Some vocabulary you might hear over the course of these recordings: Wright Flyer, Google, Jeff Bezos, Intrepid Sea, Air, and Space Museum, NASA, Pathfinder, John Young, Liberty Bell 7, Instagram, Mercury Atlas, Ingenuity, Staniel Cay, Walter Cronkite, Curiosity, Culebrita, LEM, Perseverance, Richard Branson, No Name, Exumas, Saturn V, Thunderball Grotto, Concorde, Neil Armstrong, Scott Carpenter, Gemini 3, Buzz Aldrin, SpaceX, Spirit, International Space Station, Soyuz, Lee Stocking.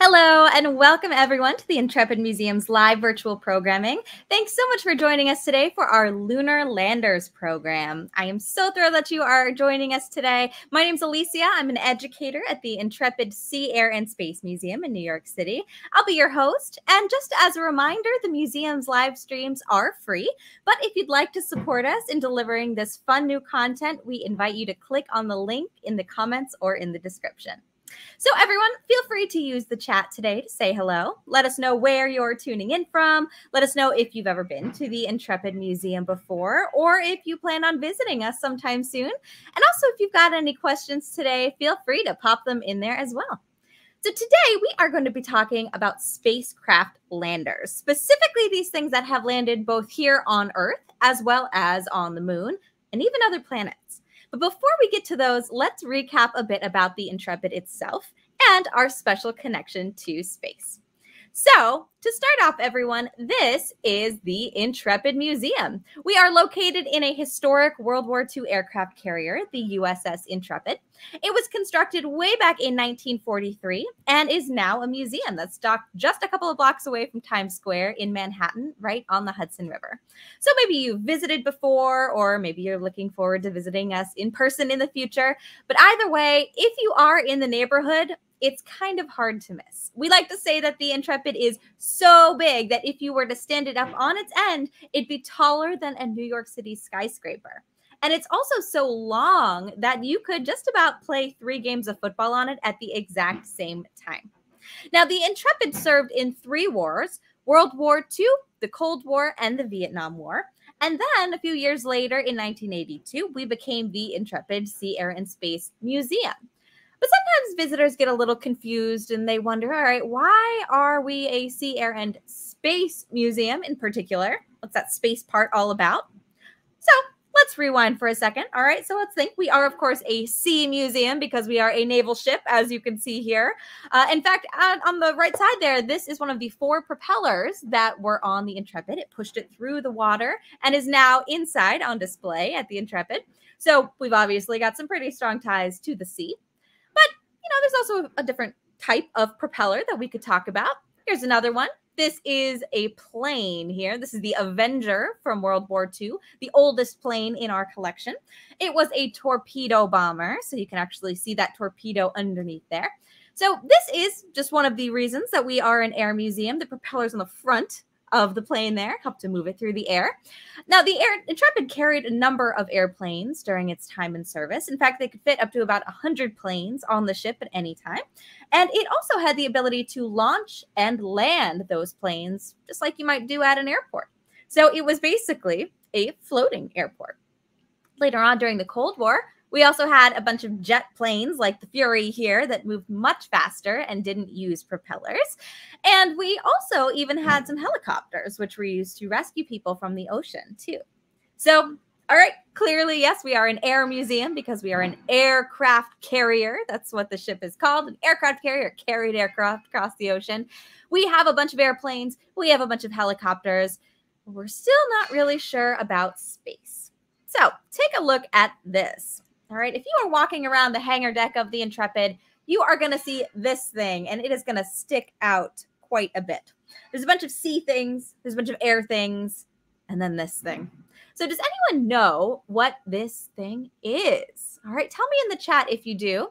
Hello, and welcome everyone to the Intrepid Museum's live virtual programming. Thanks so much for joining us today for our Lunar Landers program. I am so thrilled that you are joining us today. My name's Alicia. I'm an educator at the Intrepid Sea, Air, and Space Museum in New York City. I'll be your host. And just as a reminder, the museum's live streams are free. But if you'd like to support us in delivering this fun new content, we invite you to click on the link in the comments or in the description. So everyone, feel free to use the chat today to say hello. Let us know where you're tuning in from. Let us know if you've ever been to the Intrepid Museum before, or if you plan on visiting us sometime soon. And also, if you've got any questions today, feel free to pop them in there as well. So today we are going to be talking about spacecraft landers, specifically these things that have landed both here on Earth as well as on the moon and even other planets. But before we get to those, let's recap a bit about the Intrepid itself and our special connection to space. So, to start off, everyone, this is the Intrepid Museum. We are located in a historic World War II aircraft carrier, the USS Intrepid. It was constructed way back in 1943 and is now a museum that's docked just a couple of blocks away from Times Square in Manhattan, right on the Hudson River. So maybe you visited before, or maybe you're looking forward to visiting us in person in the future. But either way, if you are in the neighborhood, it's kind of hard to miss. We like to say that the Intrepid is so big that if you were to stand it up on its end, it'd be taller than a New York City skyscraper. And it's also so long that you could just about play 3 games of football on it at the exact same time. Now, the Intrepid served in 3 wars, World War II, the Cold War, and the Vietnam War. And then a few years later, in 1982, we became the Intrepid Sea, Air, and Space Museum. But sometimes visitors get a little confused and they wonder, all right, why are we a sea, air, and space museum in particular? What's that space part all about? So let's rewind for a second. All right, so let's think. We are, of course, a sea museum because we are a naval ship, as you can see here. In fact, on the right side there, this is one of the 4 propellers that were on the Intrepid. It pushed it through the water and is now inside on display at the Intrepid. So we've obviously got some pretty strong ties to the sea. You know, there's also a different type of propeller that we could talk about. Here's another one. This is a plane here. This is the Avenger from World War II, the oldest plane in our collection. It was a torpedo bomber, so you can actually see that torpedo underneath there. So this is just one of the reasons that we are an air museum. The propeller's on the front of the plane there, help to move it through the air. Now, the Intrepid carried a number of airplanes during its time in service. In fact, they could fit up to about 100 planes on the ship at any time. And it also had the ability to launch and land those planes, just like you might do at an airport. So it was basically a floating airport. Later on during the Cold War, we also had a bunch of jet planes like the Fury here that moved much faster and didn't use propellers. And we also even had some helicopters, which were used to rescue people from the ocean too. So, all right, clearly, yes, we are an air museum because we are an aircraft carrier. That's what the ship is called, an aircraft carrier, carried aircraft across the ocean. We have a bunch of airplanes. We have a bunch of helicopters. We're still not really sure about space. So take a look at this. All right, if you are walking around the hangar deck of the Intrepid, you are going to see this thing, and it is going to stick out quite a bit. There's a bunch of sea things, there's a bunch of air things, and then this thing. So does anyone know what this thing is? All right, tell me in the chat if you do.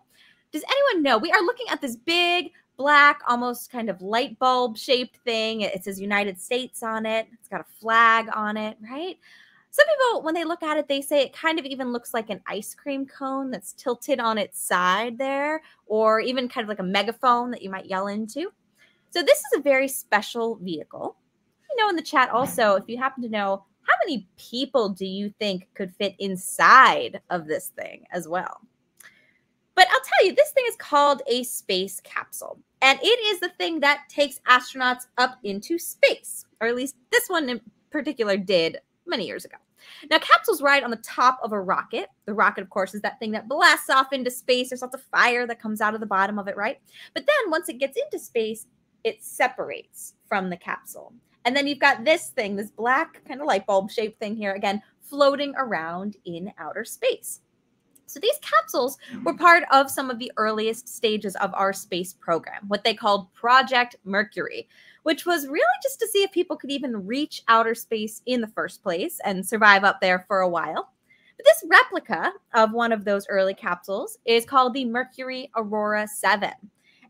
Does anyone know? We are looking at this big, black, almost kind of light bulb shaped thing. It says United States on it. It's got a flag on it, right? Some people, when they look at it, they say it kind of even looks like an ice cream cone that's tilted on its side there, or even kind of like a megaphone that you might yell into. So this is a very special vehicle. You know, in the chat also, if you happen to know, how many people do you think could fit inside of this thing as well? But I'll tell you, this thing is called a space capsule, and it is the thing that takes astronauts up into space, or at least this one in particular did many years ago. Now, capsules ride on the top of a rocket. The rocket, of course, is that thing that blasts off into space. There's lots of fire that comes out of the bottom of it, right? But then once it gets into space, it separates from the capsule. And then you've got this thing, this black kind of light bulb shaped thing here, again, floating around in outer space. So these capsules were part of some of the earliest stages of our space program, what they called Project Mercury, which was really just to see if people could even reach outer space in the first place and survive up there for a while. But this replica of one of those early capsules is called the Mercury Aurora 7.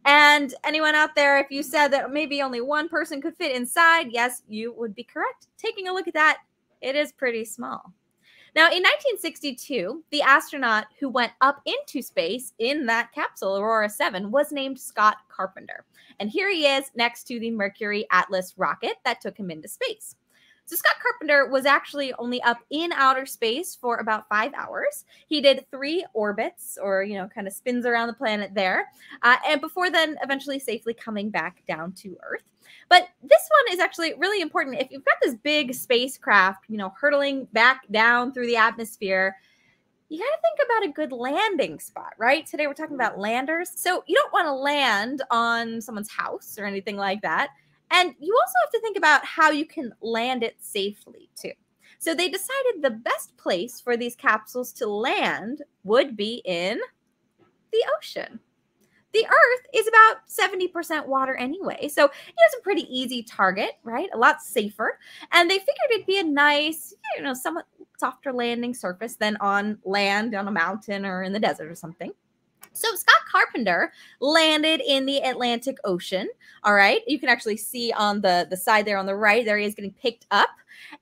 And anyone out there, if you said that maybe only one person could fit inside, yes, you would be correct. Taking a look at that, it is pretty small. Now, in 1962, the astronaut who went up into space in that capsule, Aurora 7, was named Scott Carpenter. And here he is next to the Mercury Atlas rocket that took him into space. So Scott Carpenter was actually only up in outer space for about 5 hours. He did 3 orbits or, you know, kind of spins around the planet there. And before then, eventually safely coming back down to Earth. But this one is actually really important. If you've got this big spacecraft, you know, hurtling back down through the atmosphere, you got to think about a good landing spot, right? Today we're talking about landers. So you don't want to land on someone's house or anything like that. And you also have to think about how you can land it safely, too. So they decided the best place for these capsules to land would be in the ocean. The Earth is about 70% water anyway, so it's a pretty easy target, right? A lot safer. And they figured it'd be a nice, you know, somewhat softer landing surface than on land, on a mountain or in the desert or something. So Scott Carpenter landed in the Atlantic Ocean, all right? You can actually see on the side there on the right, there he is getting picked up.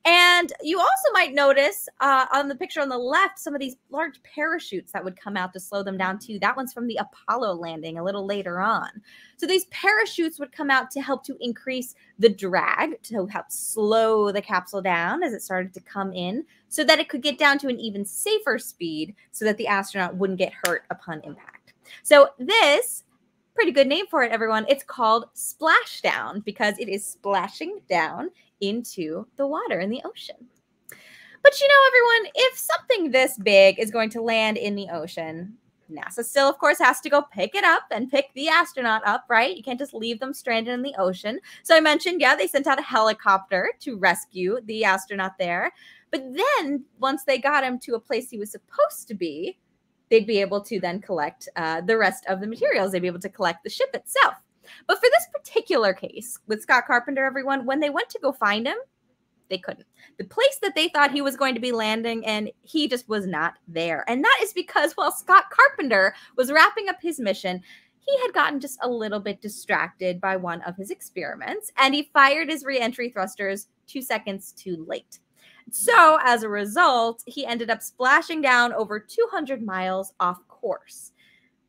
And you also might notice on the picture on the left, some of these large parachutes that would come out to slow them down too. That one's from the Apollo landing a little later on. So these parachutes would come out to help to increase the drag, to help slow the capsule down as it started to come in so that it could get down to an even safer speed so that the astronaut wouldn't get hurt upon impact. So this, pretty good name for it, everyone. It's called splashdown because it is splashing down into the water in the ocean. But you know, everyone, if something this big is going to land in the ocean, NASA still, of course, has to go pick it up and pick the astronaut up, right? You can't just leave them stranded in the ocean. So I mentioned, yeah, they sent out a helicopter to rescue the astronaut there. But then once they got him to a place he was supposed to be, they'd be able to then collect the rest of the materials. They'd be able to collect the ship itself. But for this particular case with Scott Carpenter, everyone, when they went to go find him, they couldn't. The place that they thought he was going to be landing, and he just was not there. And that is because while Scott Carpenter was wrapping up his mission, he had gotten just a little bit distracted by one of his experiments, and he fired his re-entry thrusters 2 seconds too late. So as a result, he ended up splashing down over 200 miles off course.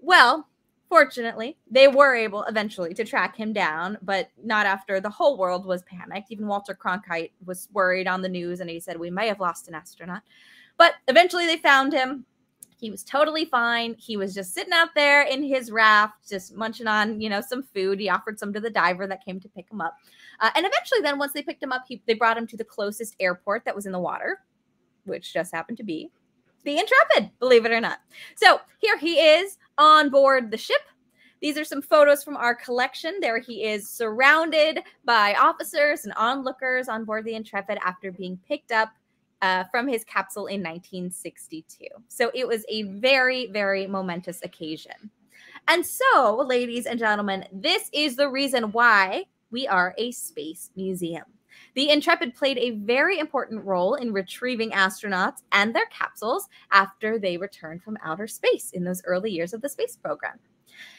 Well, fortunately, they were able eventually to track him down, but not after the whole world was panicked. Even Walter Cronkite was worried on the news, and he said, we may have lost an astronaut. But eventually they found him. He was totally fine. He was just sitting out there in his raft, just munching on, you know, some food. He offered some to the diver that came to pick him up. And eventually then once they picked him up, they brought him to the closest airport that was in the water, which just happened to be the Intrepid, believe it or not. So here he is on board the ship. These are some photos from our collection. There he is surrounded by officers and onlookers on board the Intrepid after being picked up from his capsule in 1962. So it was a very, very momentous occasion. And so, ladies and gentlemen, this is the reason why we are a space museum. The Intrepid played a very important role in retrieving astronauts and their capsules after they returned from outer space in those early years of the space program.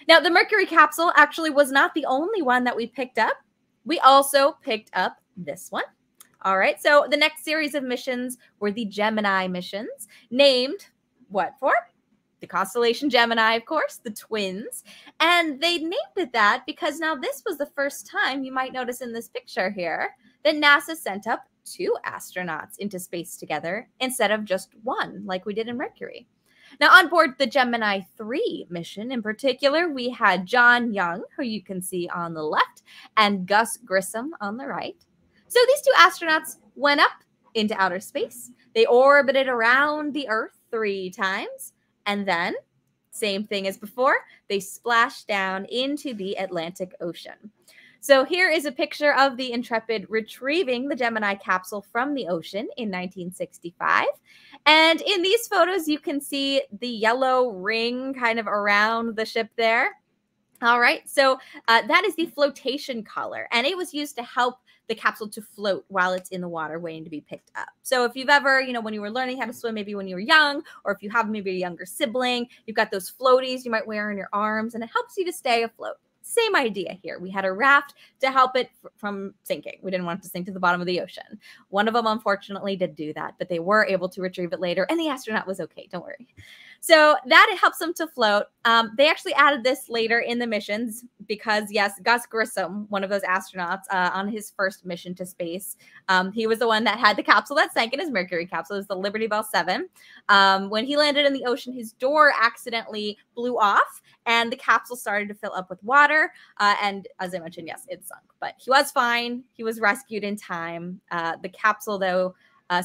Now, the Mercury capsule actually was not the only one that we picked up. We also picked up this one. All right, so the next series of missions were the Gemini missions, named what for? The constellation Gemini, of course, the twins. And they named it that because now this was the first time, you might notice in this picture here, that NASA sent up 2 astronauts into space together instead of just 1, like we did in Mercury. Now, on board the Gemini 3 mission in particular, we had John Young, who you can see on the left, and Gus Grissom on the right. So these 2 astronauts went up into outer space. They orbited around the Earth 3 times. And then, same thing as before, they splashed down into the Atlantic Ocean. So here is a picture of the Intrepid retrieving the Gemini capsule from the ocean in 1965. And in these photos, you can see the yellow ring kind of around the ship there. All right, so that is the flotation collar, and it was used to help the capsule to float while it's in the water waiting to be picked up. So if you've ever, you know, when you were learning how to swim, maybe when you were young, or if you have maybe a younger sibling, you've got those floaties you might wear in your arms, and it helps you to stay afloat. Same idea here. We had a raft to help it from sinking. We didn't want it to sink to the bottom of the ocean. One of them, unfortunately, did do that, but they were able to retrieve it later, and the astronaut was okay. Don't worry. So that it helps them to float. They actually added this later in the missions because, yes, Gus Grissom, one of those astronauts on his first mission to space, he was the one that had the capsule that sank in his Mercury capsule. It was the Liberty Bell 7. When he landed in the ocean, his door accidentally blew off, and the capsule started to fill up with water. And as I mentioned, yes, it sunk. But he was fine. He was rescued in time. The capsule, though,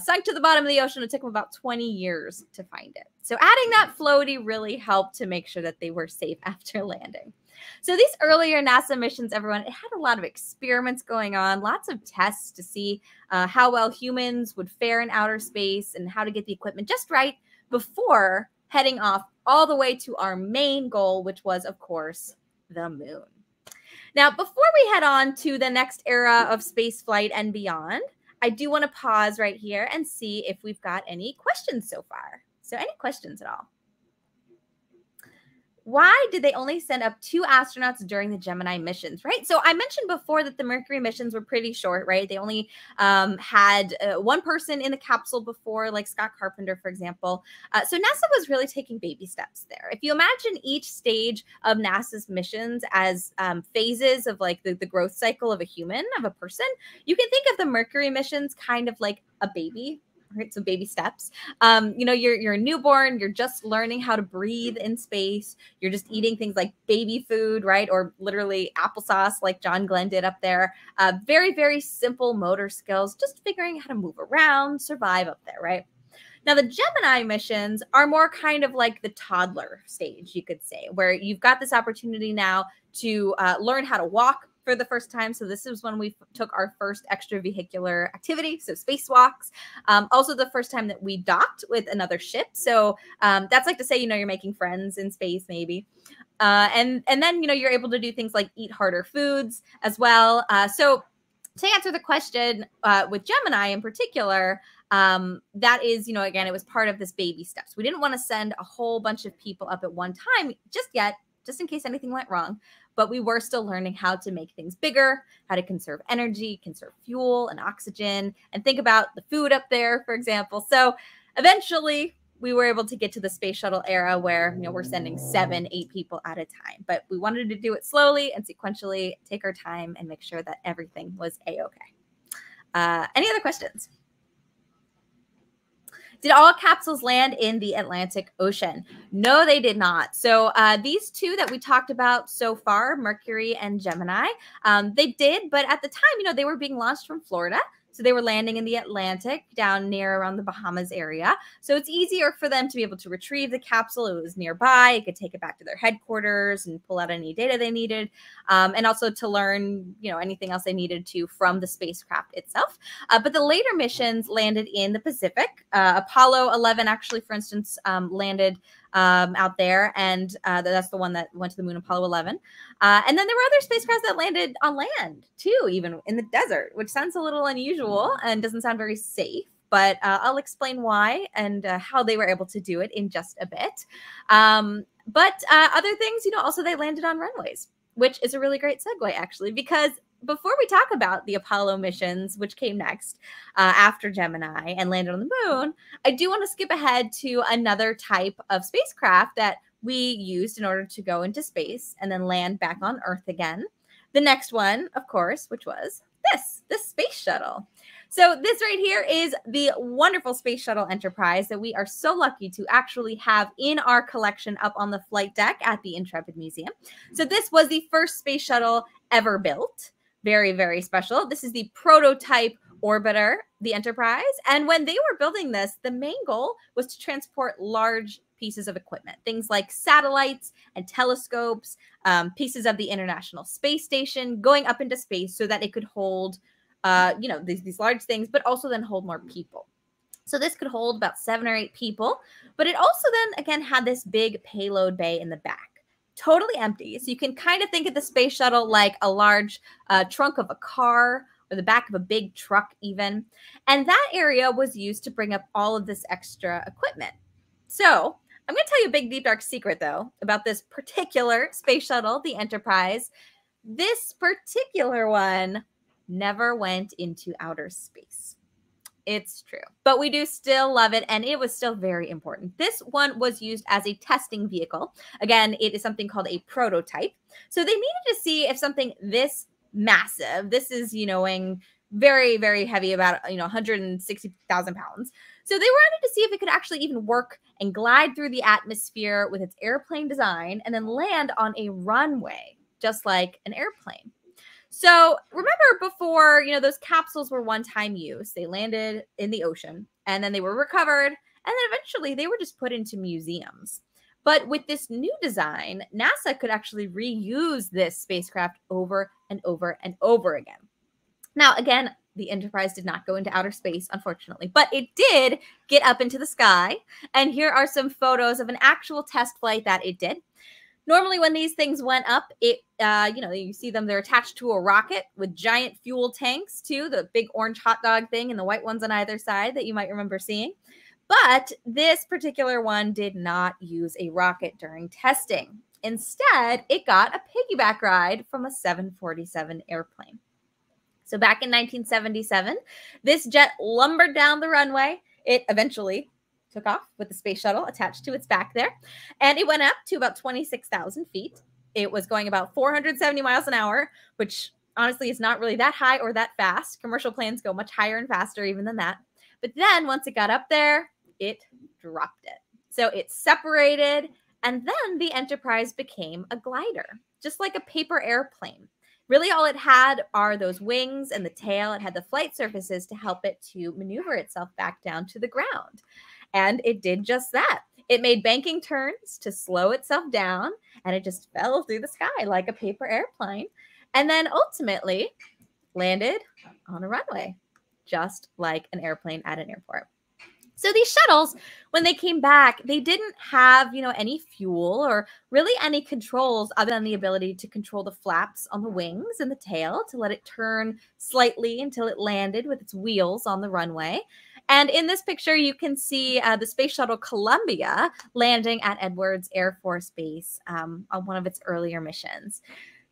sunk to the bottom of the ocean. It took them about 20 years to find it. So adding that floaty really helped to make sure that they were safe after landing. So these earlier NASA missions, everyone, it had a lot of experiments going on, lots of tests to see how well humans would fare in outer space and how to get the equipment just right before heading off all the way to our main goal, which was, of course, the moon. Now, before we head on to the next era of space flight and beyond, I do want to pause right here and see if we've got any questions so far. So any questions at all? Why did they only send up 2 astronauts during the Gemini missions, right? So I mentioned before that the Mercury missions were pretty short, right? They only had one person in the capsule before, like Scott Carpenter, for example. So NASA was really taking baby steps there. If you imagine each stage of NASA's missions as phases of like the growth cycle of a human, of a person, you can think of the Mercury missions kind of like a baby. Right, so baby steps. You know, you're a newborn. You're just learning how to breathe in space. You're just eating things like baby food, right? Or literally applesauce, like John Glenn did up there. Very, very simple motor skills. Just figuring how to move around, survive up there, right? Now, the Gemini missions are more kind of like the toddler stage, you could say, where you've got this opportunity now to learn how to walk for the first time. So this is when we took our first extravehicular activity, so spacewalks. Also the first time that we docked with another ship. So that's like to say, you know, you're making friends in space maybe. And then, you know, you're able to do things like eat harder foods as well. So to answer the question with Gemini in particular, that is, you know, again, it was part of this baby steps. We didn't want to send a whole bunch of people up at one time just yet, just in case anything went wrong. But we were still learning how to make things bigger, how to conserve energy, conserve fuel and oxygen, and think about the food up there, for example. So eventually we were able to get to the space shuttle era where, you know, we're sending 7, 8 people at a time. But we wanted to do it slowly and sequentially, take our time and make sure that everything was a-okay. Any other questions? Did all capsules land in the Atlantic Ocean? No, they did not. So these two that we talked about so far, Mercury and Gemini, they did. But at the time, you know, they were being launched from Florida. So they were landing in the Atlantic down near around the Bahamas area. So it's easier for them to be able to retrieve the capsule. It was nearby. It could take it back to their headquarters and pull out any data they needed. And also to learn, you know, anything else they needed to from the spacecraft itself. But the later missions landed in the Pacific. Apollo 11 actually, for instance, landed out there. And that's the one that went to the moon, Apollo 11. And then there were other spacecraft that landed on land too, even in the desert, which sounds a little unusual and doesn't sound very safe, but I'll explain why and how they were able to do it in just a bit. But other things, you know, also they landed on runways, which is a really great segue actually, because before we talk about the Apollo missions, which came next after Gemini and landed on the moon, I do want to skip ahead to another type of spacecraft that we used in order to go into space and then land back on Earth again. The next one, of course, which was the space shuttle. So this right here is the wonderful Space Shuttle Enterprise that we are so lucky to actually have in our collection up on the flight deck at the Intrepid Museum. So this was the first space shuttle ever built. Very, very special. This is the prototype orbiter, the Enterprise. And when they were building this, the main goal was to transport large pieces of equipment, things like satellites and telescopes, pieces of the International Space Station going up into space so that it could hold, you know, these large things, but also then hold more people. So this could hold about 7 or 8 people, but it also then again had this big payload bay in the back. Totally empty. So you can kind of think of the space shuttle like a large trunk of a car or the back of a big truck even. And that area was used to bring up all of this extra equipment. So I'm going to tell you a big deep dark secret though about this particular space shuttle, the Enterprise. This particular one never went into outer space. It's true, but we do still love it, and it was still very important. This one was used as a testing vehicle. Again, it is something called a prototype. So they needed to see if something this massive, this is, you know, very, very heavy, about, you know, 160,000 pounds. So they wanted to see if it could actually even work and glide through the atmosphere with its airplane design and then land on a runway, just like an airplane. So remember before, you know, those capsules were one-time use. They landed in the ocean and then they were recovered. And then eventually they were just put into museums. But with this new design, NASA could actually reuse this spacecraft over and over and over again. Now, again, the Enterprise did not go into outer space, unfortunately, but it did get up into the sky. And here are some photos of an actual test flight that it did. Normally when these things went up, it, you know, you see them, they're attached to a rocket with giant fuel tanks too, the big orange hot dog thing and the white ones on either side that you might remember seeing. But this particular one did not use a rocket during testing. Instead, it got a piggyback ride from a 747 airplane. So back in 1977, this jet lumbered down the runway. It eventually took off with the space shuttle attached to its back there. And it went up to about 26,000 feet. It was going about 470 miles an hour, which honestly is not really that high or that fast. Commercial planes go much higher and faster even than that. But then once it got up there, it dropped it. So it separated, and then the Enterprise became a glider, just like a paper airplane. Really all it had are those wings and the tail. It had the flight surfaces to help it to maneuver itself back down to the ground. And it did just that. It made banking turns to slow itself down, and it just fell through the sky like a paper airplane, and then ultimately landed on a runway, just like an airplane at an airport. So these shuttles, when they came back, they didn't have, you know, any fuel or really any controls other than the ability to control the flaps on the wings and the tail to let it turn slightly until it landed with its wheels on the runway. And in this picture, you can see the space shuttle Columbia landing at Edwards Air Force Base on one of its earlier missions.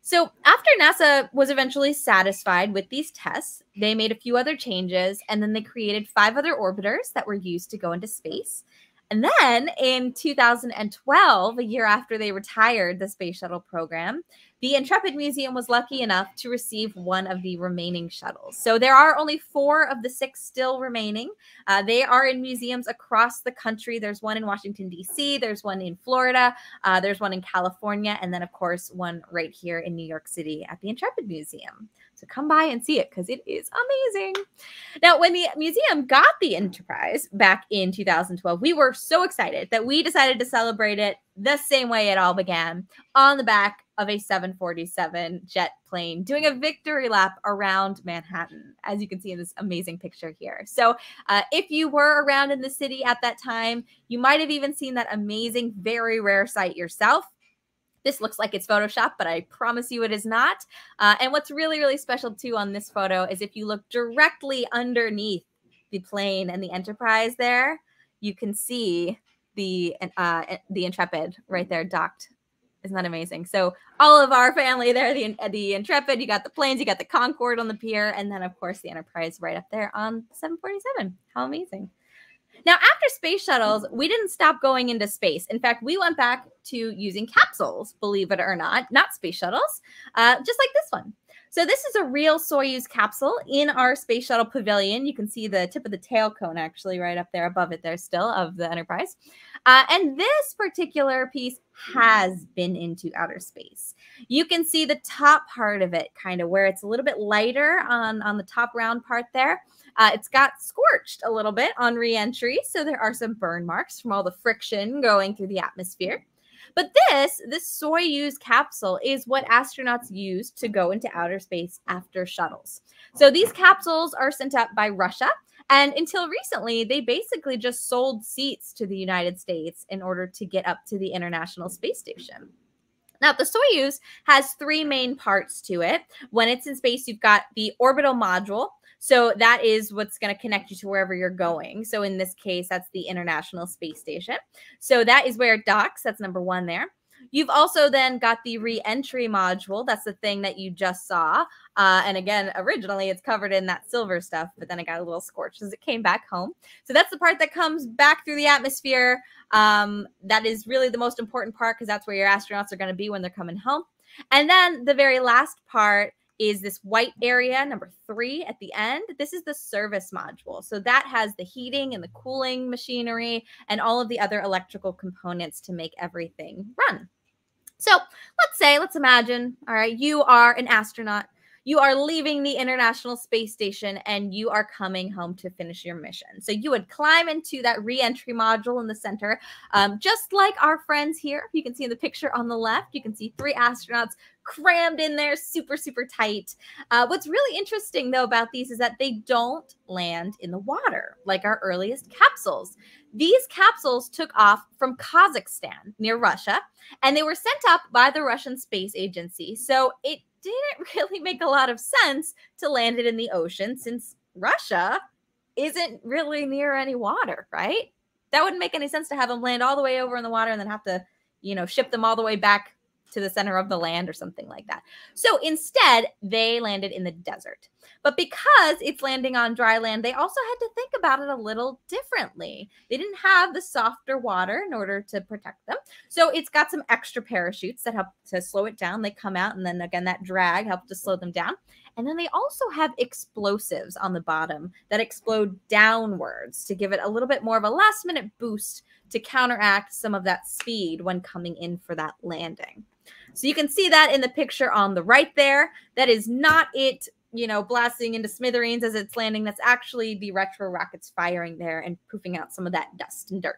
So after NASA was eventually satisfied with these tests, they made a few other changes, and then they created 5 other orbiters that were used to go into space. And then in 2012, a year after they retired the space shuttle program, the Intrepid Museum was lucky enough to receive one of the remaining shuttles. So there are only 4 of the 6 still remaining. They are in museums across the country. There's one in Washington, D.C. There's one in Florida. There's one in California. And then, of course, one right here in New York City at the Intrepid Museum. So come by and see it because it is amazing. Now, when the museum got the Enterprise back in 2012, we were so excited that we decided to celebrate it the same way it all began, on the back of a 747 jet plane doing a victory lap around Manhattan, as you can see in this amazing picture here. So if you were around in the city at that time, you might have even seen that amazing, very rare sight yourself. This looks like it's Photoshopped, but I promise you it is not. And what's really, really special too on this photo is if you look directly underneath the plane and the Enterprise there, you can see the Intrepid right there docked. Isn't that amazing? So all of our family there, the Intrepid, you got the planes, you got the Concorde on the pier, and then, of course, the Enterprise right up there on 747. How amazing. Now, after space shuttles, we didn't stop going into space. In fact, we went back to using capsules, believe it or not, not space shuttles, just like this one. So this is a real Soyuz capsule in our space shuttle pavilion. You can see the tip of the tail cone actually right up there above it there still of the Enterprise. And this particular piece has been into outer space. You can see the top part of it kind of where it's a little bit lighter on the top round part there. It's got scorched a little bit on re-entry. So there are some burn marks from all the friction going through the atmosphere. But this Soyuz capsule is what astronauts use to go into outer space after shuttles. So these capsules are sent up by Russia. And until recently, they basically just sold seats to the United States in order to get up to the International Space Station. Now, the Soyuz has three main parts to it. When it's in space, you've got the orbital module. So that is what's going to connect you to wherever you're going. So in this case, that's the International Space Station. So that is where it docks. That's number one there. You've also then got the re-entry module. That's the thing that you just saw. And again, originally it's covered in that silver stuff, but then it got a little scorched as it came back home. So that's the part that comes back through the atmosphere. That is really the most important part because that's where your astronauts are going to be when they're coming home. And then the very last part is this white area, number three at the end. This is the service module. So that has the heating and the cooling machinery and all of the other electrical components to make everything run. So let's imagine, all right, you are an astronaut. You are leaving the International Space Station and you are coming home to finish your mission. So you would climb into that re-entry module in the center, just like our friends here. You can see in the picture on the left, you can see three astronauts crammed in there super, super tight. What's really interesting, though, about these is that they don't land in the water like our earliest capsules. These capsules took off from Kazakhstan near Russia, and they were sent up by the Russian Space Agency. So it didn't really make a lot of sense to land it in the ocean since Russia isn't really near any water, right? That wouldn't make any sense to have them land all the way over in the water and then have to, you know, ship them all the way back to the center of the land or something like that. So instead, they landed in the desert. But because it's landing on dry land, they also had to think about it a little differently. They didn't have the softer water in order to protect them. So it's got some extra parachutes that help to slow it down. They come out and then again, that drag helped to slow them down. And then they also have explosives on the bottom that explode downwards to give it a little bit more of a last minute boost to counteract some of that speed when coming in for that landing. So you can see that in the picture on the right there. That is not it, you know, blasting into smithereens as it's landing. That's actually the retro rockets firing there and poofing out some of that dust and dirt.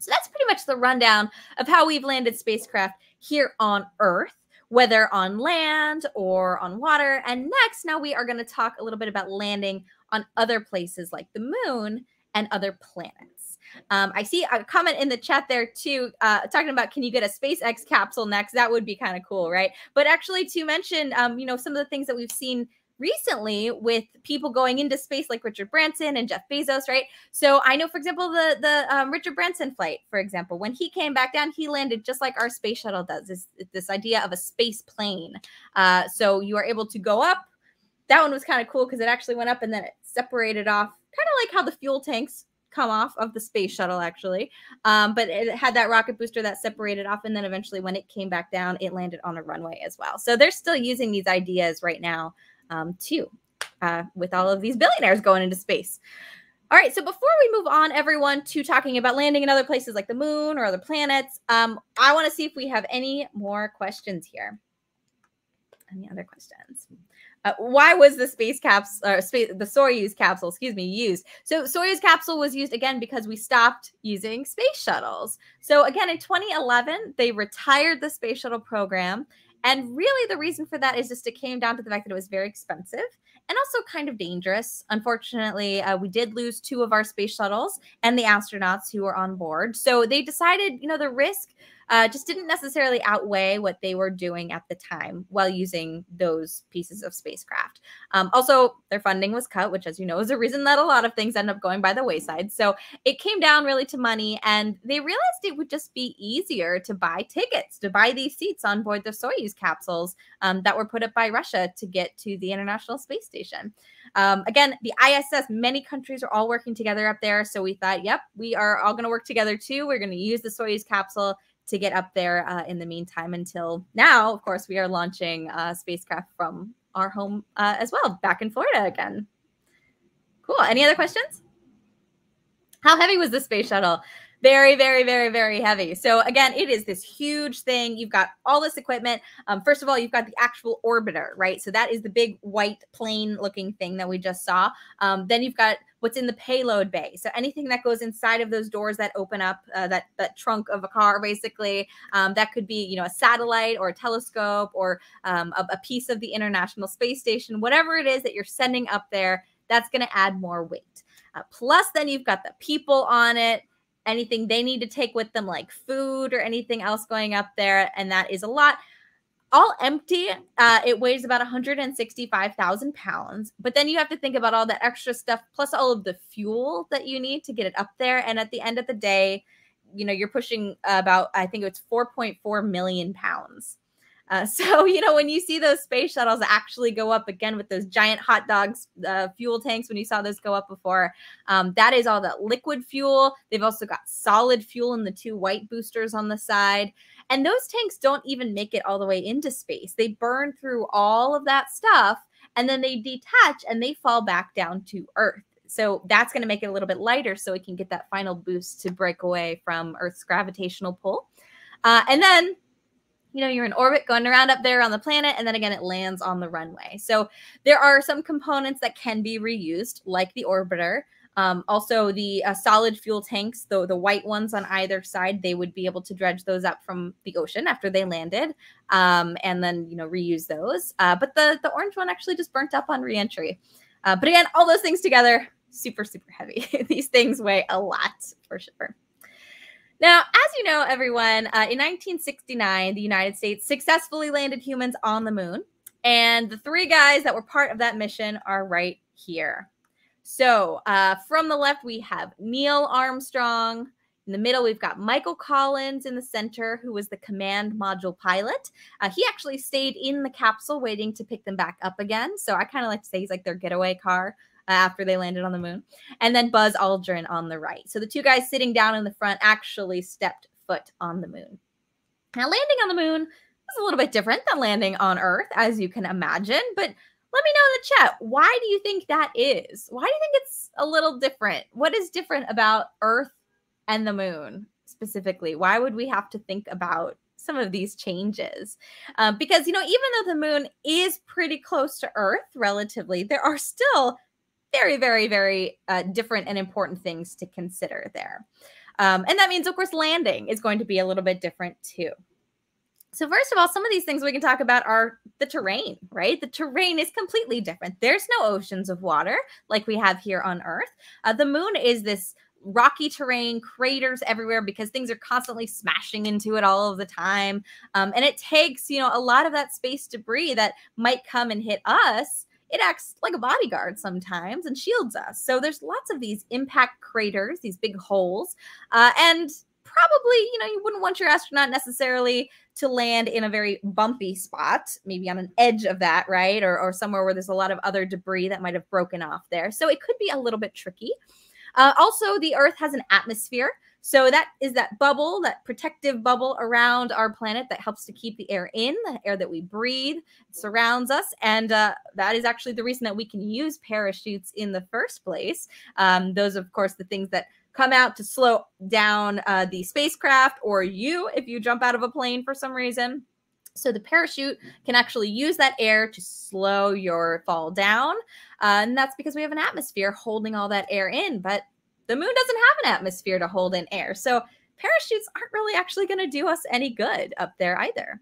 So that's pretty much the rundown of how we've landed spacecraft here on Earth, whether on land or on water. And next, now we are going to talk a little bit about landing on other places like the moon and other planets. I see a comment in the chat there too, talking about, can you get a SpaceX capsule next? That would be kind of cool, right? But actually to mention, you know, some of the things that we've seen recently with people going into space like Richard Branson and Jeff Bezos, right? So I know, for example, the Richard Branson flight, for example, when he came back down, he landed just like our space shuttle does, this idea of a space plane. So you are able to go up. That one was kind of cool because it actually went up and then it separated off, kind of like how the fuel tanks come off of the space shuttle, actually. But it had that rocket booster that separated off. And then eventually when it came back down, it landed on a runway as well. So they're still using these ideas right now too, with all of these billionaires going into space. All right, so before we move on, everyone, to talking about landing in other places like the moon or other planets, I want to see if we have any more questions here. Any other questions? Why was the Soyuz capsule, excuse me, used? So Soyuz capsule was used again because we stopped using space shuttles. So again, in 2011, they retired the space shuttle program. And really the reason for that is just it came down to the fact that it was very expensive and also kind of dangerous. Unfortunately, we did lose two of our space shuttles and the astronauts who were on board. So they decided, you know, the risk just didn't necessarily outweigh what they were doing at the time while using those pieces of spacecraft. Also, their funding was cut, which, as you know, is the reason that a lot of things end up going by the wayside. So it came down really to money, and they realized it would just be easier to buy tickets, to buy these seats on board the Soyuz capsules that were put up by Russia to get to the International Space Station. Again, the ISS, many countries are all working together up there. So we thought, yep, we are all going to work together too. We're going to use the Soyuz capsule to get up there in the meantime until now. Of course, we are launching spacecraft from our home as well, back in Florida again. Cool. Any other questions? How heavy was the space shuttle? Very, very, very, very heavy. So again, it is this huge thing. You've got all this equipment. First of all, you've got the actual orbiter, right? So that is the big white plane looking thing that we just saw. Then you've got what's in the payload bay. So anything that goes inside of those doors that open up, that trunk of a car, basically, that could be, you know, a satellite or a telescope or a piece of the International Space Station, whatever it is that you're sending up there, that's going to add more weight. Plus, then you've got the people on it. Anything they need to take with them, like food or anything else going up there. And that is a lot. All empty, it weighs about 165,000 pounds. But then you have to think about all that extra stuff, plus all of the fuel that you need to get it up there. And at the end of the day, you know, you're pushing about, I think it's 4.4 million pounds. So, you know, when you see those space shuttles actually go up again with those giant hot dogs, fuel tanks, when you saw those go up before, that is all that liquid fuel. They've also got solid fuel in the two white boosters on the side. And those tanks don't even make it all the way into space. They burn through all of that stuff and then they detach and they fall back down to Earth. So that's going to make it a little bit lighter so it can get that final boost to break away from Earth's gravitational pull. And then, you know, you're in orbit going around up there on the planet, and then again, it lands on the runway. So there are some components that can be reused, like the orbiter. Also, the solid fuel tanks, though the white ones on either side, they would be able to dredge those up from the ocean after they landed, and then, you know, reuse those. But the orange one actually just burnt up on reentry. But again, all those things together, super, super heavy. These things weigh a lot, for sure. Now, as you know, everyone, in 1969, the United States successfully landed humans on the moon. And the three guys that were part of that mission are right here. So from the left, we have Neil Armstrong. In the middle, we've got Michael Collins in the center, who was the command module pilot. He actually stayed in the capsule waiting to pick them back up again. So I kind of like to say he's like their getaway car after they landed on the moon. And then Buzz Aldrin on the right. So the two guys sitting down in the front actually stepped foot on the moon. Now, landing on the moon is a little bit different than landing on Earth, as you can imagine. But let me know in the chat, why do you think that is? Why do you think it's a little different? What is different about Earth and the moon specifically? Why would we have to think about some of these changes? Because, you know, even though the moon is pretty close to Earth relatively, there are still very, very, very different and important things to consider there. And that means, of course, landing is going to be a little bit different too. So first of all, some of these things we can talk about are the terrain, right? The terrain is completely different. There's no oceans of water like we have here on Earth. The moon is this rocky terrain, craters everywhere because things are constantly smashing into it all of the time. And it takes, you know, a lot of that space debris that might come and hit us. It acts like a bodyguard sometimes and shields us. So there's lots of these impact craters, these big holes, and probably, you know, you wouldn't want your astronaut necessarily to land in a very bumpy spot, maybe on an edge of that, right? Or somewhere where there's a lot of other debris that might have broken off there. So it could be a little bit tricky. Also, the Earth has an atmosphere. So that is that bubble, that protective bubble around our planet that helps to keep the air in, the air that we breathe, surrounds us. And that is actually the reason that we can use parachutes in the first place. Those, of course, the things that come out to slow down the spacecraft or you if you jump out of a plane for some reason. So the parachute can actually use that air to slow your fall down. And that's because we have an atmosphere holding all that air in. But the moon doesn't have an atmosphere to hold in air, so parachutes aren't really actually going to do us any good up there either.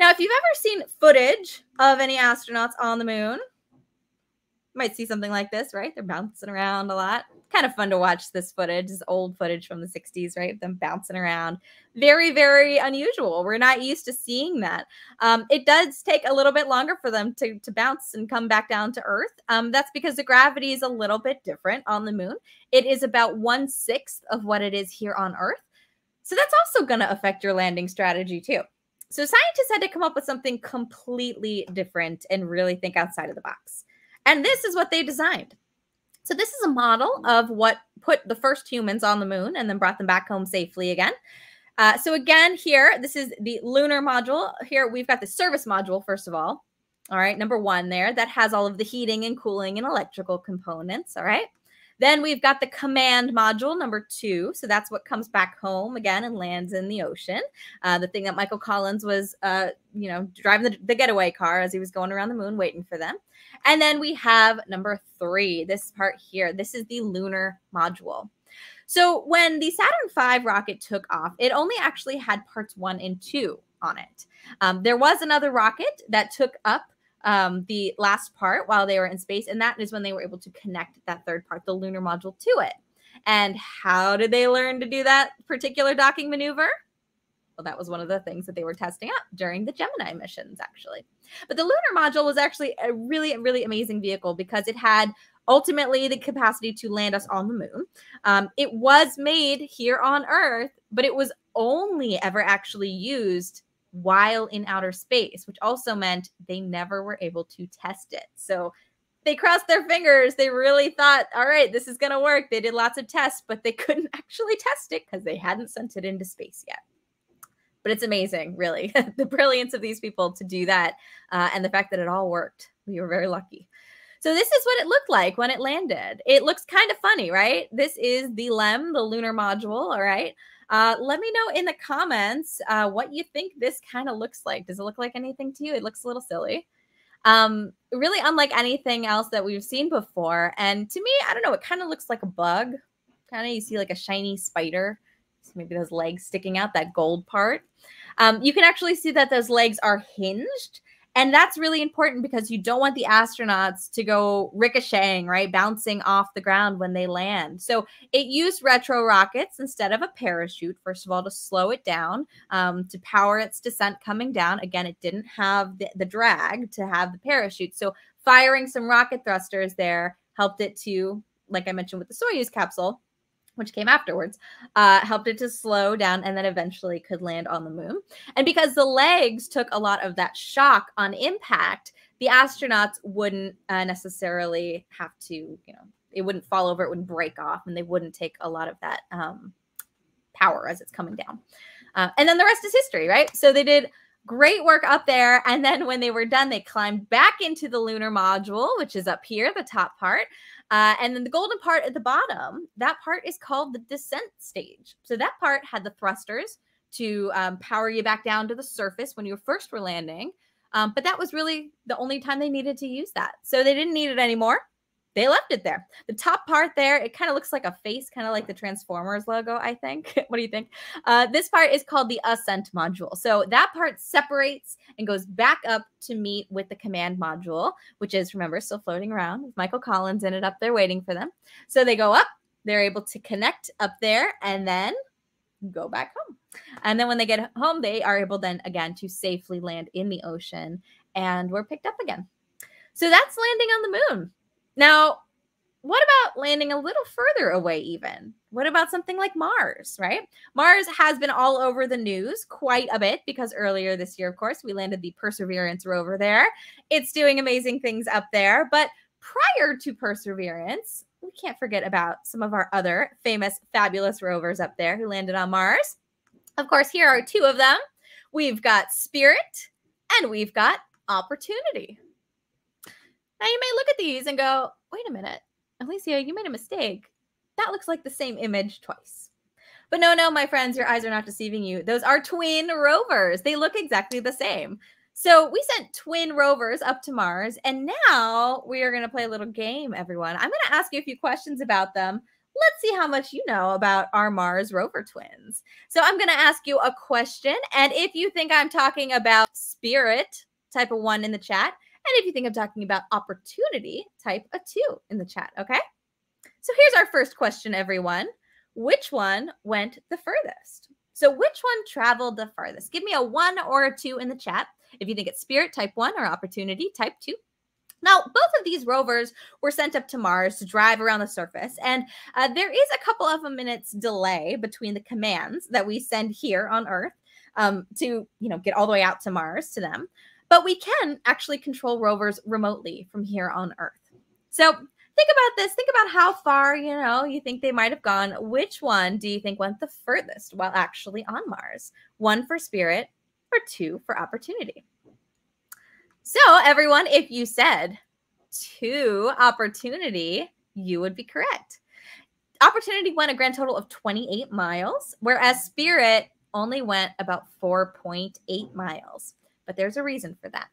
Now, if you've ever seen footage of any astronauts on the moon, you might see something like this, right? They're bouncing around a lot. Kind of fun to watch this footage, this old footage from the 60s, right? Them bouncing around. Very, very unusual. We're not used to seeing that. It does take a little bit longer for them to bounce and come back down to Earth. That's because the gravity is a little bit different on the moon. It is about 1/6 of what it is here on Earth. So that's also going to affect your landing strategy too. So scientists had to come up with something completely different and really think outside of the box. And this is what they designed. So this is a model of what put the first humans on the moon and then brought them back home safely again. So again, here, this is the lunar module. Here, we've got the service module, first of all. All right, number one there. That has all of the heating and cooling and electrical components. All right. Then we've got the command module, number two. So that's what comes back home again and lands in the ocean. The thing that Michael Collins was, driving the getaway car as he was going around the moon waiting for them. And then we have number three, this part here. This is the lunar module. So when the Saturn V rocket took off, it only actually had parts 1 and 2 on it. There was another rocket that took up the last part while they were in space, and that is when they were able to connect that third part, the lunar module, to it. And how did they learn to do that particular docking maneuver? Well, that was one of the things that they were testing out during the Gemini missions, actually. But the lunar module was actually a really, really amazing vehicle because it had ultimately the capacity to land us on the moon. It was made here on Earth, but it was only ever actually used while in outer space, which also meant they never were able to test it. So they crossed their fingers. They really thought, all right, this is going to work. They did lots of tests, but they couldn't actually test it because they hadn't sent it into space yet. But it's amazing, really, the brilliance of these people to do that and the fact that it all worked. We were very lucky. So this is what it looked like when it landed. It looks kind of funny, right? This is the LEM, the lunar module, all right? Let me know in the comments what you think this kind of looks like. Does it look like anything to you? It looks a little silly. Really unlike anything else that we've seen before. And to me, I don't know, it kind of looks like a bug. Kind of you see like a shiny spider. So maybe those legs sticking out, that gold part. You can actually see that those legs are hinged. And that's really important because you don't want the astronauts to go ricocheting, right? Bouncing off the ground when they land. So it used retro rockets instead of a parachute, first of all, to slow it down, to power its descent coming down. Again, it didn't have the drag to have the parachute. So firing some rocket thrusters there helped it to, like I mentioned with the Soyuz capsule, which came afterwards, helped it to slow down and then eventually could land on the moon. And because the legs took a lot of that shock on impact, the astronauts wouldn't necessarily have to, it wouldn't fall over, it wouldn't break off, and they wouldn't take a lot of that power as it's coming down. And then the rest is history, right? So they did great work up there. And then when they were done, they climbed back into the lunar module, which is up here, the top part. And then the golden part at the bottom, that part is called the descent stage. So that part had the thrusters to power you back down to the surface when you first were landing. But that was really the only time they needed to use that. So they didn't need it anymore. They left it there. The top part there, it kind of looks like a face, kind of like the Transformers logo, I think. What do you think? This part is called the ascent module. So that part separates and goes back up to meet with the command module, which is, remember, still floating around with Michael Collins in it up there waiting for them. So they go up. They're able to connect up there and then go back home. And then when they get home, they are able then, again, to safely land in the ocean. And we're picked up again. So that's landing on the moon. Now, what about landing a little further away even? What about something like Mars, right? Mars has been all over the news quite a bit because earlier this year, of course, we landed the Perseverance rover there. It's doing amazing things up there. But prior to Perseverance, we can't forget about some of our other famous, fabulous rovers up there who landed on Mars. Of course, here are two of them. We've got Spirit and we've got Opportunity. Now, you may look at these and go, wait a minute, Alicia, you made a mistake. That looks like the same image twice. But no, no, my friends, your eyes are not deceiving you. Those are twin rovers. They look exactly the same. So we sent twin rovers up to Mars, and now we are going to play a little game, everyone. I'm going to ask you a few questions about them. Let's see how much you know about our Mars rover twins. So I'm going to ask you a question, and if you think I'm talking about Spirit, type a 1 in the chat. And if you think I'm talking about Opportunity, type a 2 in the chat, okay? So here's our first question, everyone. Which one went the furthest? So which one traveled the farthest? Give me a 1 or a 2 in the chat. If you think it's Spirit, type 1, or Opportunity, type 2. Now, both of these rovers were sent up to Mars to drive around the surface, and there is a couple of minutes delay between the commands that we send here on Earth to get all the way out to Mars to them. But we can actually control rovers remotely from here on Earth. So think about this. Think about how far, you think they might have gone. Which one do you think went the furthest while actually on Mars? 1 for Spirit or 2 for Opportunity? So everyone, if you said to Opportunity, you would be correct. Opportunity went a grand total of 28 miles, whereas Spirit only went about 4.8 miles. But there's a reason for that.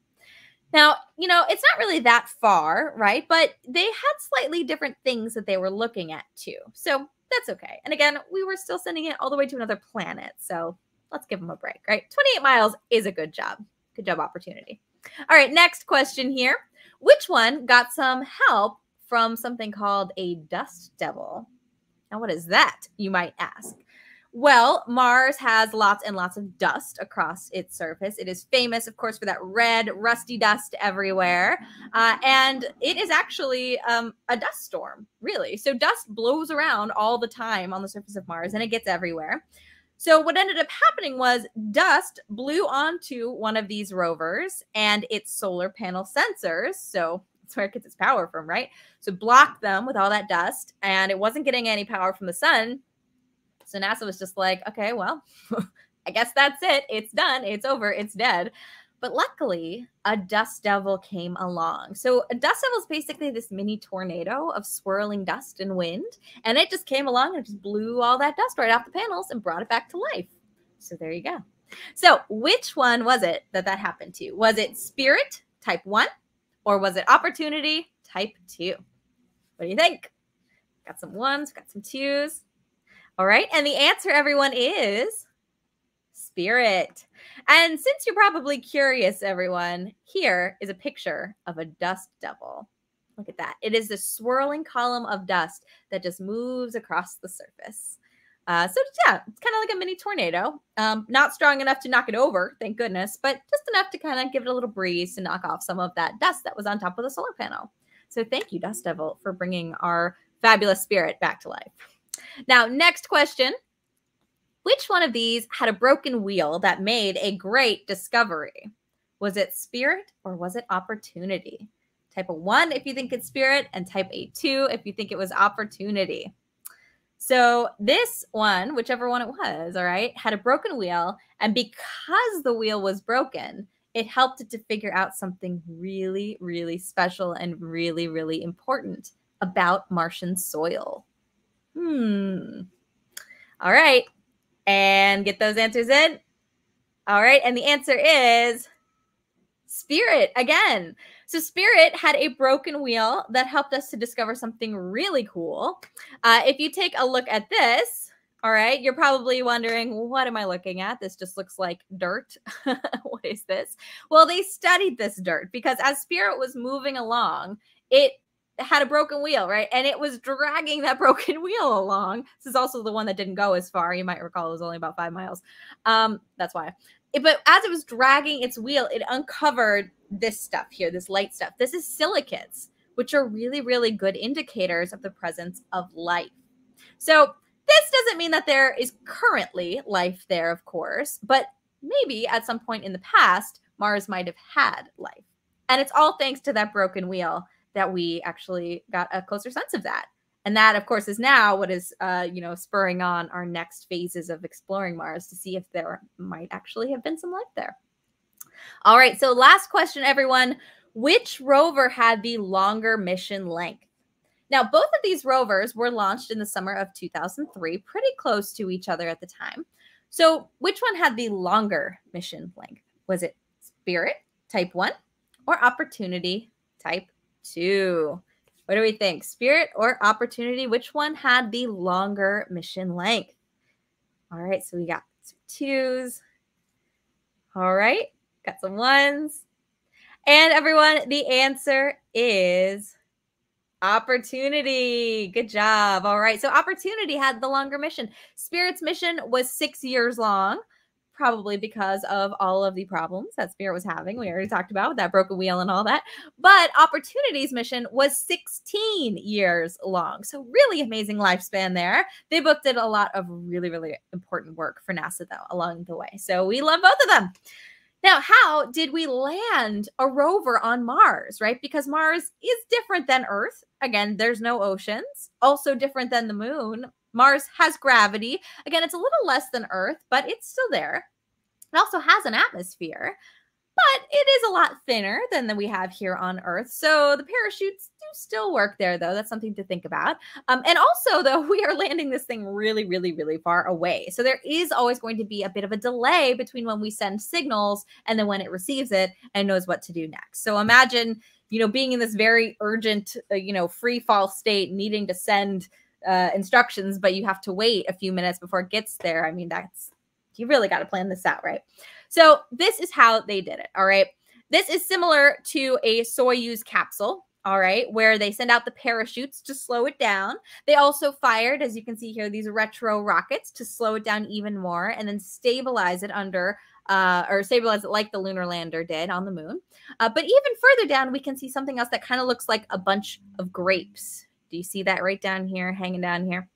Now, you know, it's not really that far, right? But they had slightly different things that they were looking at too. So that's okay. And again, we were still sending it all the way to another planet. So let's give them a break, right? 28 miles is a good job. Good job, Opportunity. All right, next question here. Which one got some help from something called a dust devil? Now, what is that, you might ask? Well, Mars has lots and lots of dust across its surface. It is famous, of course, for that red, rusty dust everywhere. And it is actually a dust storm, really. So dust blows around all the time on the surface of Mars, and it gets everywhere. So what ended up happening was dust blew onto one of these rovers and its solar panel sensors. So that's where it gets its power from, right? So blocked them with all that dust, and it wasn't getting any power from the sun. So NASA was just like, okay, well, I guess that's it. It's done. It's over. It's dead. But luckily, a dust devil came along. So a dust devil is basically this mini tornado of swirling dust and wind. And it just came along and just blew all that dust right off the panels and brought it back to life. So there you go. So which one was it that happened to? Was it Spirit, type 1, or was it Opportunity, type 2? What do you think? Got some ones, got some twos. All right, and the answer, everyone, is Spirit. And since you're probably curious, everyone, here is a picture of a dust devil. Look at that. It is this swirling column of dust that just moves across the surface. So yeah, it's kind of like a mini tornado. Not strong enough to knock it over, thank goodness, but just enough to kind of give it a little breeze to knock off some of that dust that was on top of the solar panel. So thank you, Dust Devil, for bringing our fabulous Spirit back to life. Now, next question. Which one of these had a broken wheel that made a great discovery? Was it Spirit or was it Opportunity? Type a 1 if you think it's Spirit and type a 2 if you think it was Opportunity. So this one, whichever one it was, all right, had a broken wheel. And because the wheel was broken, it helped it to figure out something really, really special and really, really important about Martian soil. All right. And get those answers in. All right. And the answer is Spirit again. So Spirit had a broken wheel that helped us to discover something really cool. If you take a look at this, all right, you're probably wondering, what am I looking at? This just looks like dirt. What is this? Well, they studied this dirt because as Spirit was moving along, it had a broken wheel, right? And it was dragging that broken wheel along. This is also the one that didn't go as far. You might recall it was only about 5 miles. That's why. But as it was dragging its wheel, it uncovered this stuff here, this light stuff. This is silicates, which are really, really good indicators of the presence of life. So this doesn't mean that there is currently life there, of course, but maybe at some point in the past, Mars might have had life. And it's all thanks to that broken wheel that we actually got a closer sense of that. And that, of course, is now what is, you know, spurring on our next phases of exploring Mars to see if there might actually have been some life there. All right, so last question, everyone. Which rover had the longer mission length? Now, both of these rovers were launched in the summer of 2003, pretty close to each other at the time. So which one had the longer mission length? Was it Spirit, type 1, or Opportunity, type 2? What do we think? Spirit or Opportunity? Which one had the longer mission length? All right, so we got some 2s. All right, got some 1s. And everyone, the answer is Opportunity. Good job. All right, so Opportunity had the longer mission. Spirit's mission was 6 years long, probably because of all of the problems that Spirit was having. We already talked about with that broken wheel and all that. But Opportunity's mission was 16 years long. So really amazing lifespan there. They both did a lot of really, really important work for NASA though along the way. So we love both of them. Now, how did we land a rover on Mars, right? Because Mars is different than Earth. Again, there's no oceans. Also different than the moon. Mars has gravity. Again, it's a little less than Earth, but it's still there. It also has an atmosphere, but it is a lot thinner than we have here on Earth. So the parachutes do still work there, though. That's something to think about. And also, though, we are landing this thing really, really, really far away. So there is always going to be a bit of a delay between when we send signals and then when it receives it and knows what to do next. So imagine, you know, being in this very urgent, you know, free fall state, needing to send instructions, but you have to wait a few minutes before it gets there. I mean, that's, you really got to plan this out, right? So this is how they did it, all right? This is similar to a Soyuz capsule, all right, where they send out the parachutes to slow it down. They also fired, as you can see here, these retro rockets to slow it down even more and then stabilize it under, or stabilize it like the lunar lander did on the moon. But even further down, we can see something else that kind of looks like a bunch of grapes. Do you see that right down here, hanging down here?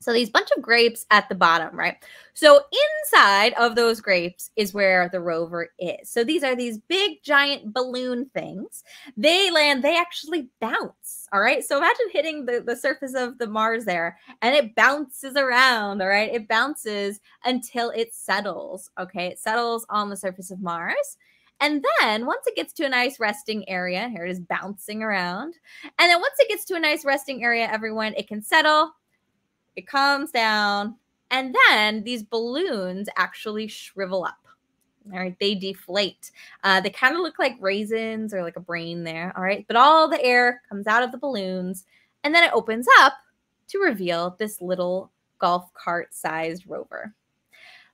So these bunch of grapes at the bottom, right? So inside of those grapes is where the rover is. So these are these big giant balloon things. They land, they actually bounce, all right? So imagine hitting the surface of the Mars there, and it bounces around, all right? It bounces until it settles, okay? It settles on the surface of Mars. And then once it gets to a nice resting area, here it is bouncing around. And then once it gets to a nice resting area, everyone, it can settle. It calms down, and then these balloons actually shrivel up. All right, they deflate. They kind of look like raisins or like a brain there, all right? But all the air comes out of the balloons, and then it opens up to reveal this little golf cart-sized rover.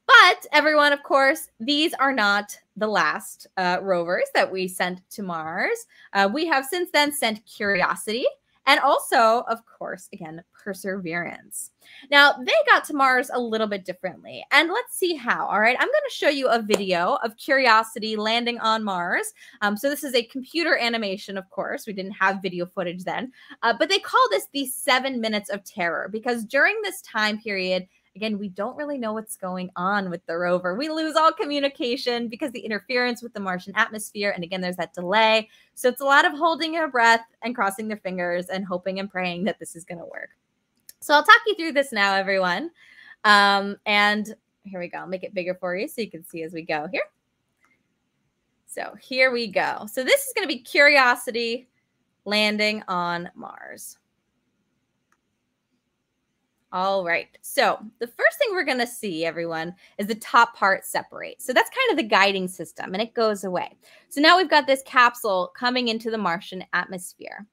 But everyone, of course, these are not the last rovers that we sent to Mars. We have since then sent Curiosity, and also, of course, again, Perseverance. Now, they got to Mars a little bit differently, and let's see how, all right? I'm gonna show you a video of Curiosity landing on Mars. So this is a computer animation, of course. We didn't have video footage then, but they call this the 7 minutes of terror because during this time period, again, we don't really know what's going on with the rover. We lose all communication because the interference with the Martian atmosphere. And again, there's that delay. So it's a lot of holding your breath and crossing their fingers and hoping and praying that this is going to work. So I'll talk you through this now, everyone. And here we go. I'll make it bigger for you so you can see as we go here. So here we go. So this is going to be Curiosity landing on Mars. All right, so the first thing we're gonna see, everyone, is the top part separate. So that's kind of the guiding system, and it goes away. So now we've got this capsule coming into the Martian atmosphere.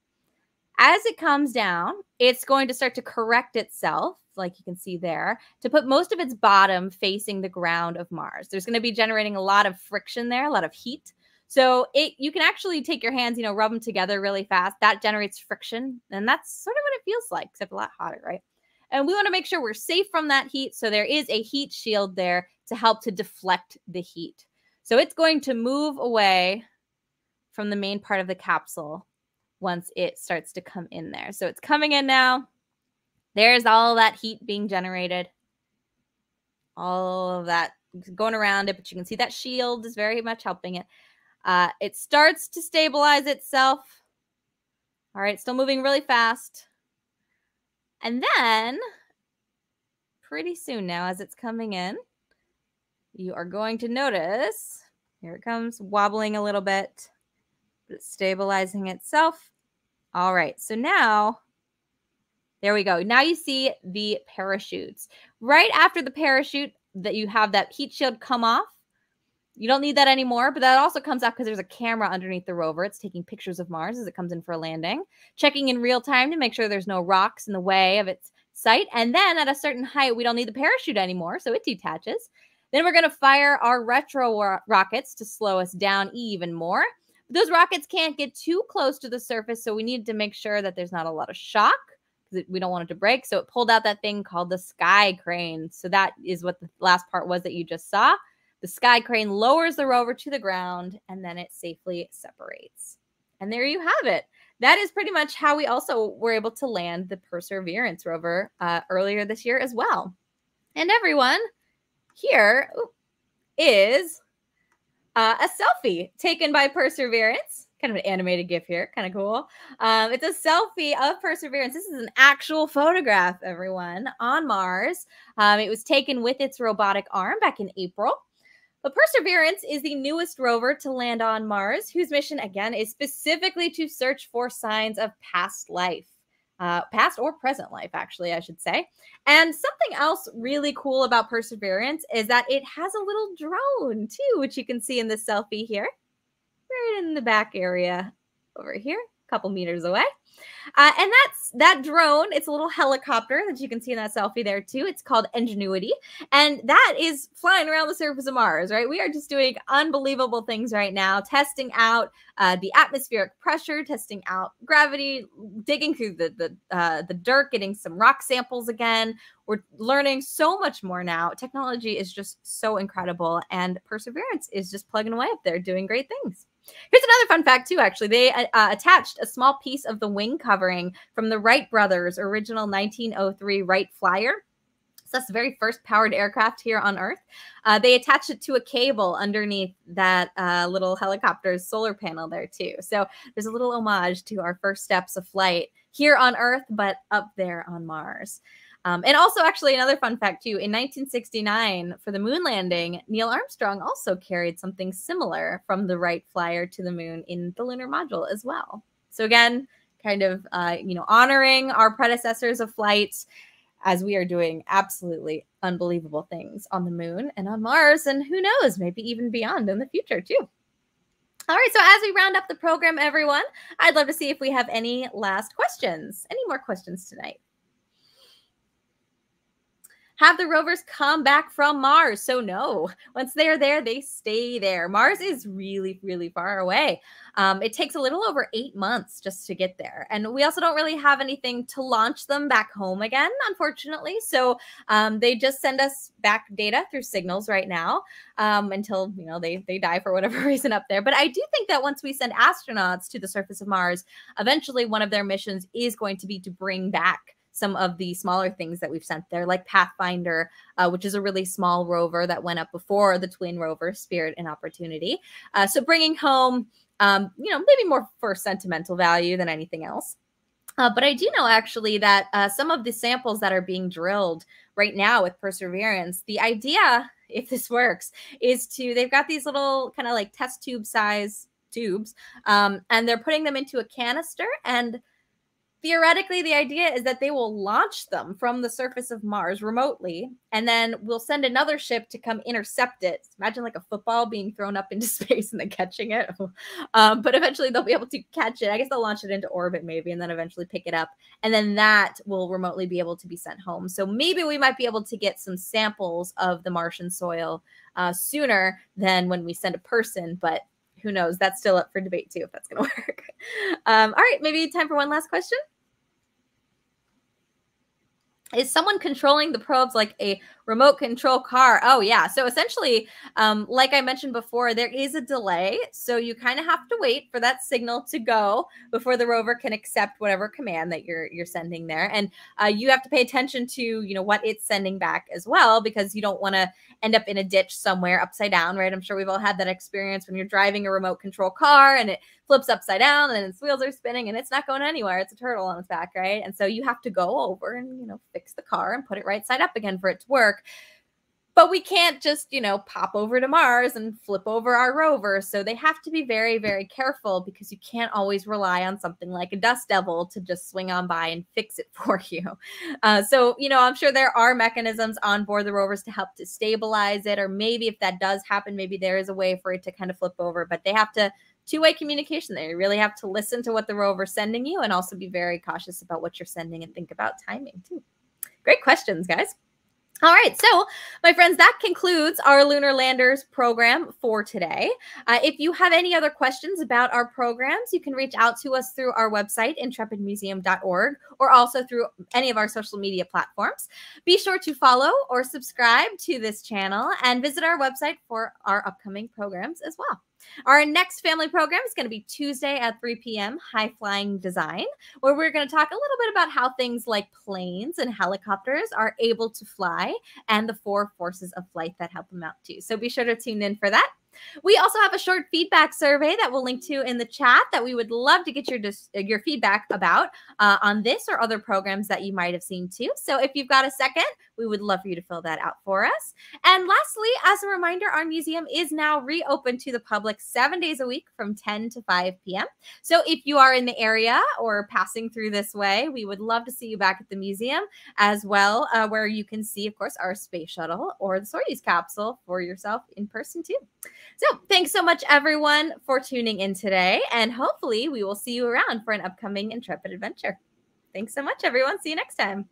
As it comes down, it's going to start to correct itself, like you can see there, to put most of its bottom facing the ground of Mars. There's gonna be generating a lot of friction there, a lot of heat. So you can actually take your hands, you know, rub them together really fast. That generates friction, and that's sort of what it feels like, except a lot hotter, right? And we want to make sure we're safe from that heat. So there is a heat shield there to help to deflect the heat. So it's going to move away from the main part of the capsule once it starts to come in there. So it's coming in now. There's all that heat being generated. All of that going around it. But you can see that shield is very much helping it. It starts to stabilize itself. All right, still moving really fast. And then, pretty soon now, as it's coming in, you are going to notice, here it comes, wobbling a little bit, but it's stabilizing itself. All right, so now, there we go. Now you see the parachutes. Right after the parachute, that you have that heat shield come off. You don't need that anymore, but that also comes off because there's a camera underneath the rover. It's taking pictures of Mars as it comes in for a landing, checking in real time to make sure there's no rocks in the way of its sight. And then at a certain height, we don't need the parachute anymore, so it detaches. Then we're going to fire our retro rockets to slow us down even more. But those rockets can't get too close to the surface, so we need to make sure that there's not a lot of shock because we don't want it to break. So it pulled out that thing called the sky crane. So that is what the last part was that you just saw. The sky crane lowers the rover to the ground, and then it safely separates. And there you have it. That is pretty much how we also were able to land the Perseverance rover earlier this year as well. And everyone, here is a selfie taken by Perseverance. Kind of an animated GIF here, kind of cool. It's a selfie of Perseverance. This is an actual photograph, everyone, on Mars. It was taken with its robotic arm back in April. But Perseverance is the newest rover to land on Mars, whose mission, again, is specifically to search for signs of past life. Past or present life, actually, I should say. And something else really cool about Perseverance is that it has a little drone, too, which you can see in this selfie here. Right in the back area over here, a couple meters away. And that drone, it's a little helicopter that you can see in that selfie there, too. It's called Ingenuity. And that is flying around the surface of Mars, right? We are just doing unbelievable things right now, testing out the atmospheric pressure, testing out gravity, digging through the dirt, getting some rock samples again. We're learning so much more now. Technology is just so incredible. And Perseverance is just plugging away up there, doing great things. Here's another fun fact, too, actually. They attached a small piece of the wing covering from the Wright Brothers' original 1903 Wright Flyer. So that's the very first powered aircraft here on Earth. They attached it to a cable underneath that little helicopter's solar panel there, too. So there's a little homage to our first steps of flight here on Earth, but up there on Mars. And also, actually, another fun fact, too, in 1969, for the moon landing, Neil Armstrong also carried something similar from the Wright Flyer to the moon in the lunar module as well. So again, kind of, you know, honoring our predecessors of flight as we are doing absolutely unbelievable things on the moon and on Mars, and who knows, maybe even beyond in the future, too. All right, so as we round up the program, everyone, I'd love to see if we have any last questions, any more questions tonight. Have the rovers come back from Mars? So no, once they're there, they stay there. Mars is really, really far away. It takes a little over 8 months just to get there. And we also don't really have anything to launch them back home again, unfortunately. So they just send us back data through signals right now until, you know, they die for whatever reason up there. But I do think that once we send astronauts to the surface of Mars, eventually one of their missions is going to be to bring back some of the smaller things that we've sent there, like Pathfinder, which is a really small rover that went up before the twin rover, Spirit and Opportunity. So bringing home, you know, maybe more for sentimental value than anything else. But I do know actually that some of the samples that are being drilled right now with Perseverance, the idea, if this works, is to, they've got these little kind of like test tube size tubes, and they're putting them into a canister, and theoretically, the idea is that they will launch them from the surface of Mars remotely, and then we'll send another ship to come intercept it. Imagine like a football being thrown up into space and then catching it. But eventually they'll be able to catch it. I guess they'll launch it into orbit maybe, and then eventually pick it up. And then that will remotely be able to be sent home. So maybe we might be able to get some samples of the Martian soil sooner than when we send a person, but who knows? That's still up for debate, too, if that's going to work. All right, maybe time for one last question. Is someone controlling the probes like a remote control car? Oh, yeah. So essentially, like I mentioned before, there is a delay. So you kind of have to wait for that signal to go before the rover can accept whatever command that you're sending there. And you have to pay attention to, you know, what it's sending back as well, because you don't want to end up in a ditch somewhere upside down, right? I'm sure we've all had that experience when you're driving a remote control car and it flips upside down and its wheels are spinning and it's not going anywhere. It's a turtle on its back, right? And so you have to go over and, you know, fix the car and put it right side up again for it to work. But we can't just, you know, pop over to Mars and flip over our rover. So they have to be very, very careful, because you can't always rely on something like a dust devil to just swing on by and fix it for you. So, you know, I'm sure there are mechanisms on board the rovers to help to stabilize it. Or maybe if that does happen, maybe there is a way for it to kind of flip over. But they have to two-way communication there. You really have to listen to what the rover's sending you and also be very cautious about what you're sending and think about timing, too. Great questions, guys. All right, so my friends, that concludes our Lunar Landers program for today. If you have any other questions about our programs, you can reach out to us through our website, intrepidmuseum.org, or also through any of our social media platforms. Be sure to follow or subscribe to this channel and visit our website for our upcoming programs as well. Our next family program is going to be Tuesday at 3 p.m., High Flying Design, where we're going to talk a little bit about how things like planes and helicopters are able to fly and the four forces of flight that help them out too. So be sure to tune in for that. We also have a short feedback survey that we'll link to in the chat that we would love to get your feedback about on this or other programs that you might have seen too. So if you've got a second, We would love for you to fill that out for us. And lastly, as a reminder, our museum is now reopened to the public 7 days a week from 10 to 5 p.m. So if you are in the area or passing through this way, we would love to see you back at the museum as well, where you can see, of course, our space shuttle or the Soyuz capsule for yourself in person too. So thanks so much, everyone, for tuning in today. And hopefully we will see you around for an upcoming Intrepid adventure. Thanks so much, everyone. See you next time.